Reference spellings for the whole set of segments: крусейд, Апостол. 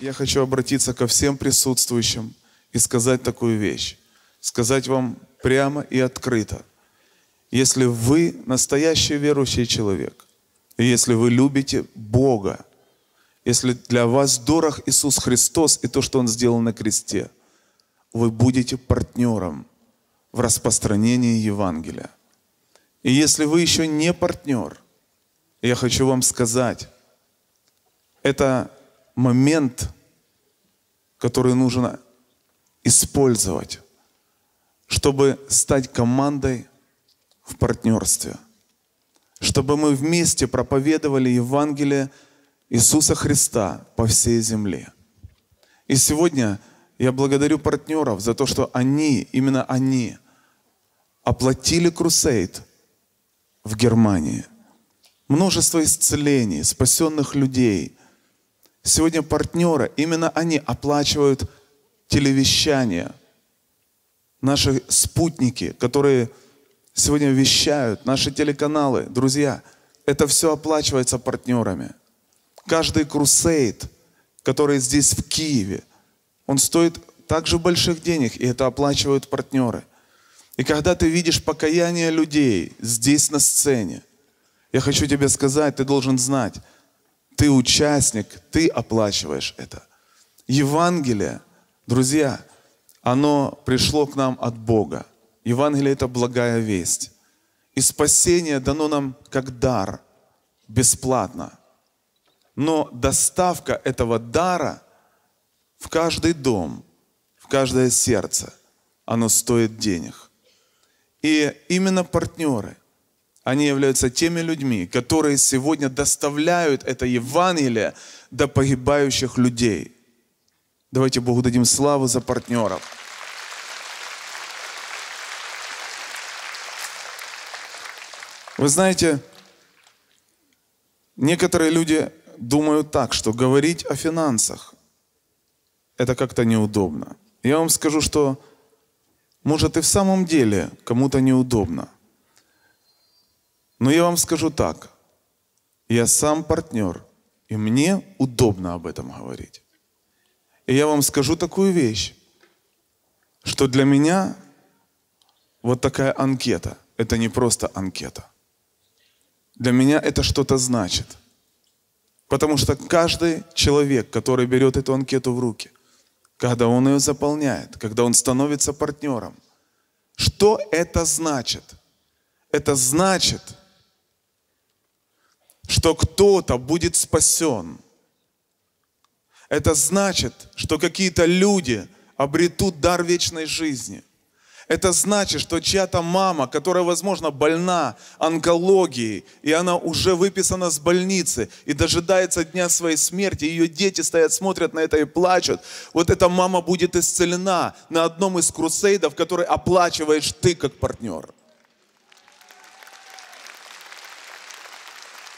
Я хочу обратиться ко всем присутствующим и сказать такую вещь. Сказать вам прямо и открыто. Если вы настоящий верующий человек, и если вы любите Бога, если для вас дорог Иисус Христос и то, что Он сделал на кресте, вы будете партнером в распространении Евангелия. И если вы еще не партнер, я хочу вам сказать, это момент, который нужно использовать, чтобы стать командой в партнерстве. Чтобы мы вместе проповедовали Евангелие Иисуса Христа по всей земле. И сегодня я благодарю партнеров за то, что они, именно они, оплатили крусейд в Германии. Множество исцелений, спасенных людей. Сегодня партнеры, именно они оплачивают телевещание. Наши спутники, которые сегодня вещают, наши телеканалы, друзья, это все оплачивается партнерами. Каждый крусейд, который здесь в Киеве, он стоит также больших денег, и это оплачивают партнеры. И когда ты видишь покаяние людей здесь на сцене, я хочу тебе сказать, ты должен знать, ты участник, ты оплачиваешь это. Евангелие, друзья, оно пришло к нам от Бога. Евангелие — это благая весть. И спасение дано нам как дар, бесплатно. Но доставка этого дара в каждый дом, в каждое сердце, оно стоит денег. И именно партнеры, они являются теми людьми, которые сегодня доставляют это Евангелие до погибающих людей. Давайте Богу дадим славу за партнеров. Вы знаете, некоторые люди думают так, что говорить о финансах – это как-то неудобно. Я вам скажу, что, может, и в самом деле кому-то неудобно. Но я вам скажу так. Я сам партнер, и мне удобно об этом говорить. И я вам скажу такую вещь, что для меня вот такая анкета – это не просто анкета. Для меня это что-то значит. Потому что каждый человек, который берет эту анкету в руки, когда он ее заполняет, когда он становится партнером, что это значит? Это значит, что кто-то будет спасен. Это значит, что какие-то люди обретут дар вечной жизни. Это значит, что чья-то мама, которая, возможно, больна онкологией, и она уже выписана с больницы, и дожидается дня своей смерти, ее дети стоят, смотрят на это и плачут. Вот эта мама будет исцелена на одном из крусейдов, который оплачиваешь ты как партнер.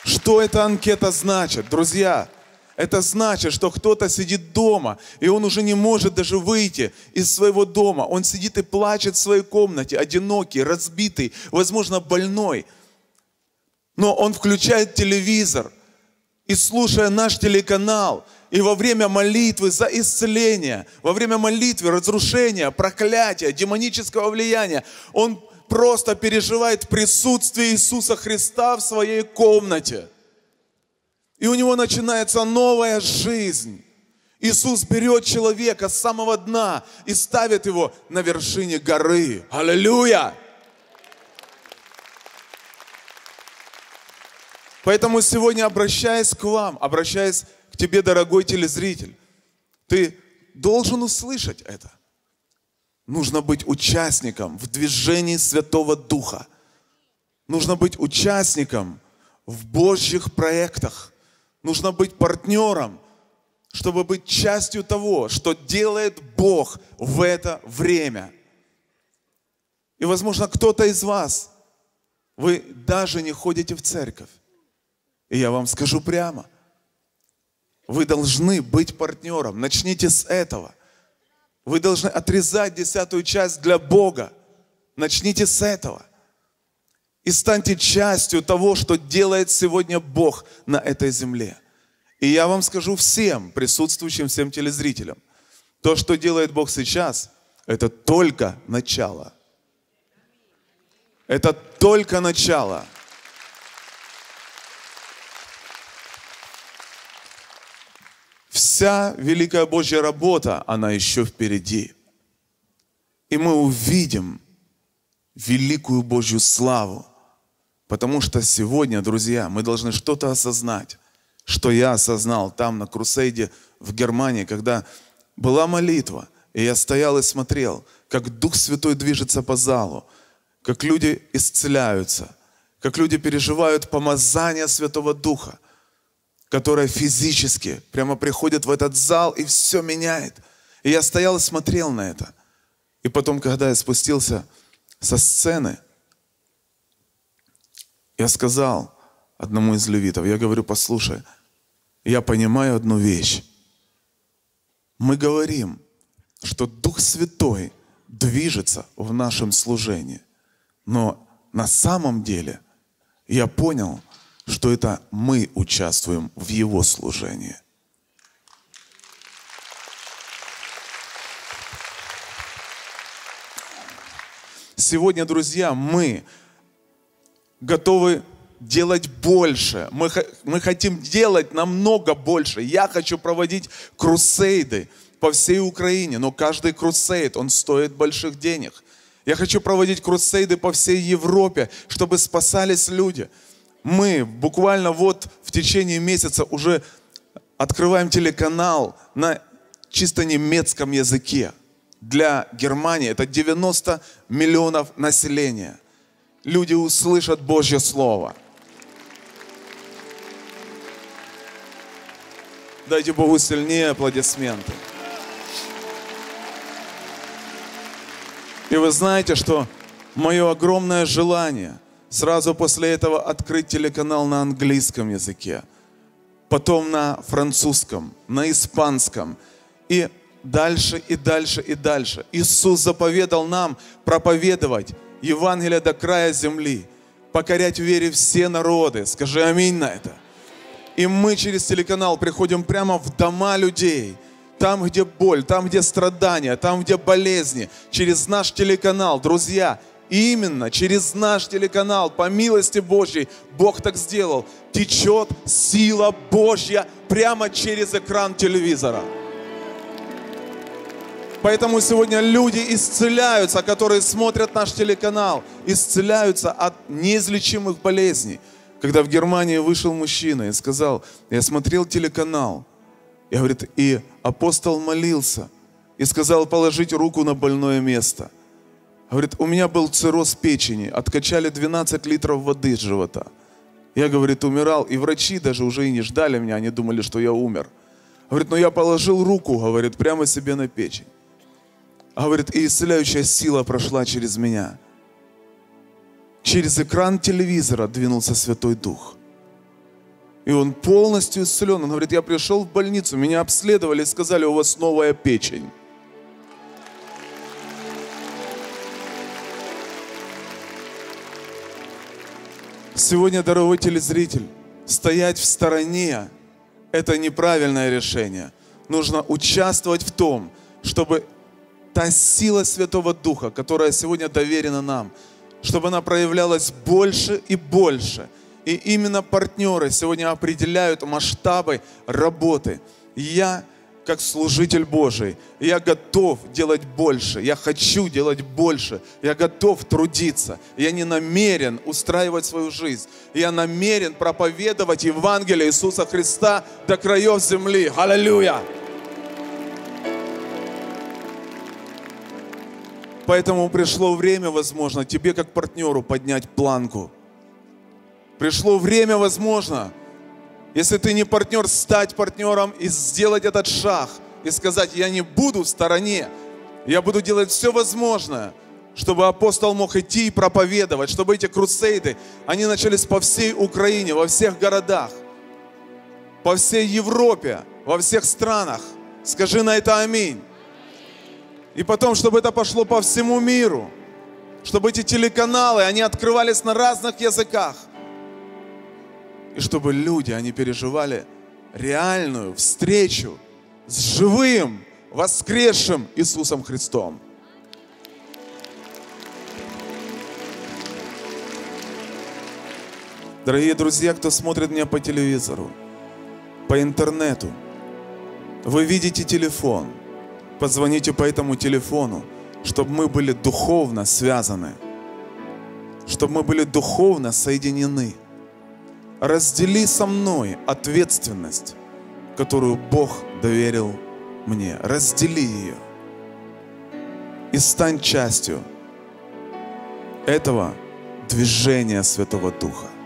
Что эта анкета значит, друзья? Это значит, что кто-то сидит дома, и он уже не может даже выйти из своего дома. Он сидит и плачет в своей комнате, одинокий, разбитый, возможно, больной. Но он включает телевизор и, слушая наш телеканал, и во время молитвы за исцеление, во время молитвы разрушения, проклятия, демонического влияния, он просто переживает присутствие Иисуса Христа в своей комнате. И у него начинается новая жизнь. Иисус берет человека с самого дна и ставит его на вершине горы. Аллилуйя! Поэтому сегодня, обращаясь к вам, обращаясь к тебе, дорогой телезритель, ты должен услышать это. Нужно быть участником в движении Святого Духа. Нужно быть участником в Божьих проектах. Нужно быть партнером, чтобы быть частью того, что делает Бог в это время. И, возможно, кто-то из вас, вы даже не ходите в церковь. И я вам скажу прямо, вы должны быть партнером. Начните с этого. Вы должны отрезать 10-ю часть для Бога. Начните с этого. И станьте частью того, что делает сегодня Бог на этой земле. И я вам скажу всем присутствующим, всем телезрителям, то, что делает Бог сейчас, это только начало. Это только начало. Вся великая Божья работа, она еще впереди. И мы увидим великую Божью славу. Потому что сегодня, друзья, мы должны что-то осознать, что я осознал там на Крусейде в Германии, когда была молитва, и я стоял и смотрел, как Дух Святой движется по залу, как люди исцеляются, как люди переживают помазание Святого Духа, которое физически прямо приходит в этот зал и все меняет. И я стоял и смотрел на это. И потом, когда я спустился со сцены, я сказал одному из левитов, я говорю, послушай, я понимаю одну вещь. Мы говорим, что Дух Святой движется в нашем служении. Но на самом деле я понял, что это мы участвуем в Его служении. Сегодня, друзья, мы готовы делать больше. Мы хотим делать намного больше. Я хочу проводить крусейды по всей Украине, но каждый крусейд, он стоит больших денег. Я хочу проводить крусейды по всей Европе, чтобы спасались люди. Мы буквально вот в течение месяца уже открываем телеканал на чисто немецком языке. Для Германии это 90 миллионов населения. Люди услышат Божье Слово. Дайте Богу сильнее аплодисменты. И вы знаете, что мое огромное желание сразу после этого открыть телеканал на английском языке, потом на французском, на испанском и дальше, и дальше, и дальше. Иисус заповедал нам проповедовать Евангелие до края земли, покорять в вере все народы. Скажи аминь на это. И мы через телеканал приходим прямо в дома людей, там, где боль, там, где страдания, там, где болезни, через наш телеканал, друзья. И именно через наш телеканал, по милости Божьей, Бог так сделал, течет сила Божья прямо через экран телевизора. Поэтому сегодня люди исцеляются, которые смотрят наш телеканал, исцеляются от неизлечимых болезней. Когда в Германии вышел мужчина и сказал, я смотрел телеканал, и говорит, и апостол молился, и сказал положить руку на больное место. Говорит, у меня был цирроз печени, откачали 12 литров воды с живота. Я, говорит, умирал, и врачи даже уже и не ждали меня, они думали, что я умер. Говорит, но я положил руку, говорит, прямо себе на печень. Говорит, и исцеляющая сила прошла через меня. Через экран телевизора двинулся Святой Дух. И он полностью исцелен. Он говорит, я пришел в больницу, меня обследовали и сказали, у вас новая печень. Сегодня, дорогой телезритель, стоять в стороне – это неправильное решение. Нужно участвовать в том, чтобы та сила Святого Духа, которая сегодня доверена нам, чтобы она проявлялась больше и больше. И именно партнеры сегодня определяют масштабы работы. Я, как служитель Божий, я готов делать больше, я хочу делать больше, я готов трудиться, я не намерен устраивать свою жизнь, я намерен проповедовать Евангелие Иисуса Христа до краев земли. Аллилуйя! Поэтому пришло время, возможно, тебе как партнеру поднять планку. Пришло время, возможно, если ты не партнер, стать партнером и сделать этот шаг. И сказать, я не буду в стороне. Я буду делать все возможное, чтобы апостол мог идти и проповедовать. Чтобы эти крусейды, они начались по всей Украине, во всех городах. По всей Европе, во всех странах. Скажи на это аминь. И потом, чтобы это пошло по всему миру. Чтобы эти телеканалы, они открывались на разных языках. И чтобы люди, они переживали реальную встречу с живым, воскресшим Иисусом Христом. Дорогие друзья, кто смотрит меня по телевизору, по интернету, вы видите телефон. Позвоните по этому телефону, чтобы мы были духовно связаны, чтобы мы были духовно соединены. Раздели со мной ответственность, которую Бог доверил мне. Раздели ее и стань частью этого движения Святого Духа.